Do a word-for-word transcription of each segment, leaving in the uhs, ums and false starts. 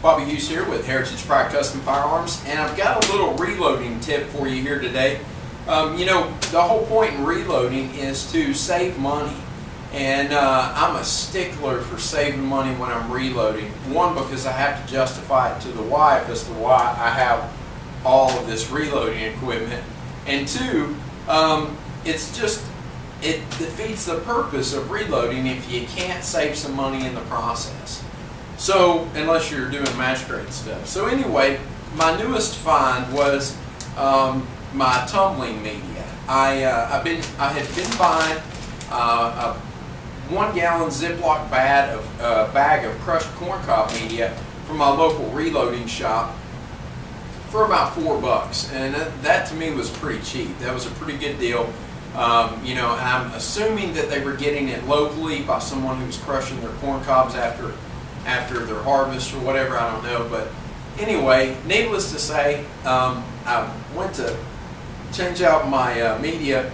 Bobby Hughes here with Heritage Pride Custom Firearms, and I've got a little reloading tip for you here today. Um, you know, the whole point in reloading is to save money, and uh, I'm a stickler for saving money when I'm reloading. One, because I have to justify it to the wife as to why I have all of this reloading equipment, and two, um, it's just it defeats the purpose of reloading if you can't save some money in the process. So, unless you're doing match grade stuff. So anyway, my newest find was um, my tumbling media. I uh, I've been I had been buying uh, a one-gallon Ziploc bag of uh, bag of crushed corncob media from my local reloading shop for about four bucks, and that, that to me was pretty cheap. That was a pretty good deal. Um, you know, I'm assuming that they were getting it locally by someone who was crushing their corn cobs after after their harvest or whatever, I don't know. But anyway, needless to say, um, I went to change out my uh, media,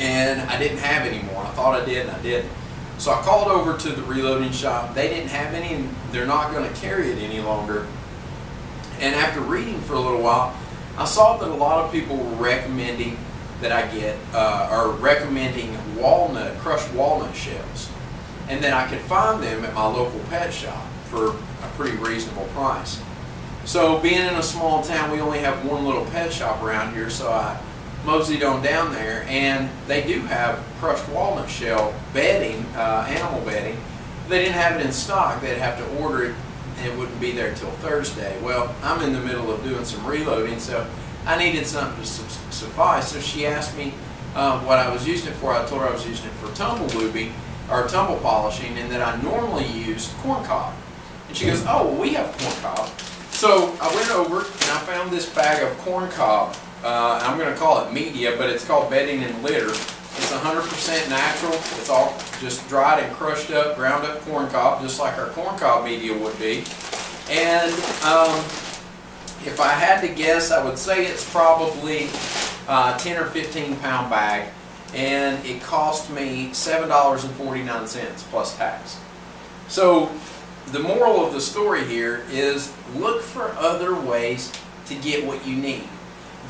and I didn't have any more. I thought I did, and I didn't. So I called over to the reloading shop. They didn't have any, and they're not going to carry it any longer. And after reading for a little while, I saw that a lot of people were recommending that I get uh, are recommending walnut, crushed walnut shells, and then I could find them at my local pet shop for a pretty reasonable price. So being in a small town, we only have one little pet shop around here, so I moseyed on down there, and they do have crushed walnut shell bedding, uh, animal bedding. If they didn't have it in stock, they'd have to order it, and it wouldn't be there till Thursday. Well, I'm in the middle of doing some reloading, so I needed something to suffice, so she asked me uh, what I was using it for. I told her I was using it for tumble lubing, or tumble polishing, and that I normally use corn cob. And she goes, oh, well, we have corn cob. So I went over and I found this bag of corn cob. Uh, I'm going to call it media, but it's called bedding and litter. It's one hundred percent natural. It's all just dried and crushed up, ground up corn cob, just like our corn cob media would be. And um, if I had to guess, I would say it's probably a ten or fifteen pound bag, and it cost me seven dollars and forty-nine cents plus tax. So the moral of the story here is look for other ways to get what you need.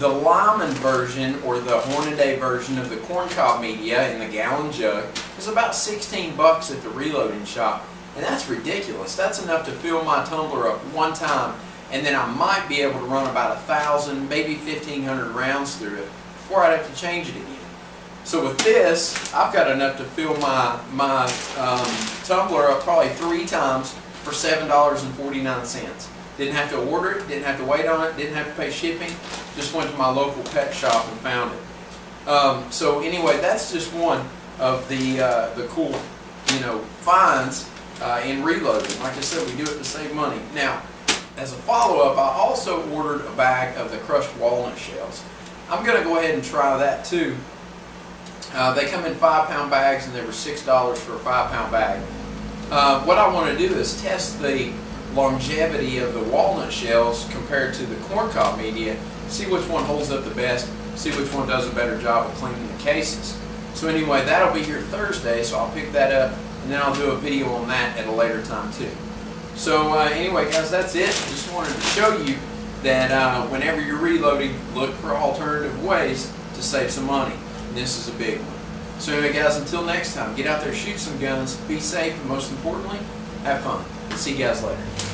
The Lyman version, or the Hornaday version of the corncob media in the gallon jug, is about sixteen bucks at the reloading shop, and that's ridiculous. That's enough to fill my tumbler up one time, and then I might be able to run about a thousand, maybe fifteen hundred rounds through it before I'd have to change it again. So with this, I've got enough to fill my my um, tumbler up probably three times for seven dollars and forty-nine cents. Didn't have to order it, didn't have to wait on it, didn't have to pay shipping. Just went to my local pet shop and found it. Um, so anyway, that's just one of the uh, the cool, you know, finds uh, in reloading. Like I said, we do it to save money. Now, as a follow-up, I also ordered a bag of the crushed walnut shells. I'm going to go ahead and try that too. Uh, they come in five pound bags, and they were six dollars for a five pound bag. Uh, what I want to do is test the longevity of the walnut shells compared to the corncob media, see which one holds up the best, see which one does a better job of cleaning the cases. So anyway, that'll be here Thursday, so I'll pick that up, and then I'll do a video on that at a later time too. So uh, anyway, guys, that's it. Just wanted to show you that uh, whenever you're reloading, look for alternative ways to save some money. And this is a big one. So anyway, guys, until next time, get out there, shoot some guns, be safe, and most importantly, have fun. See you guys later.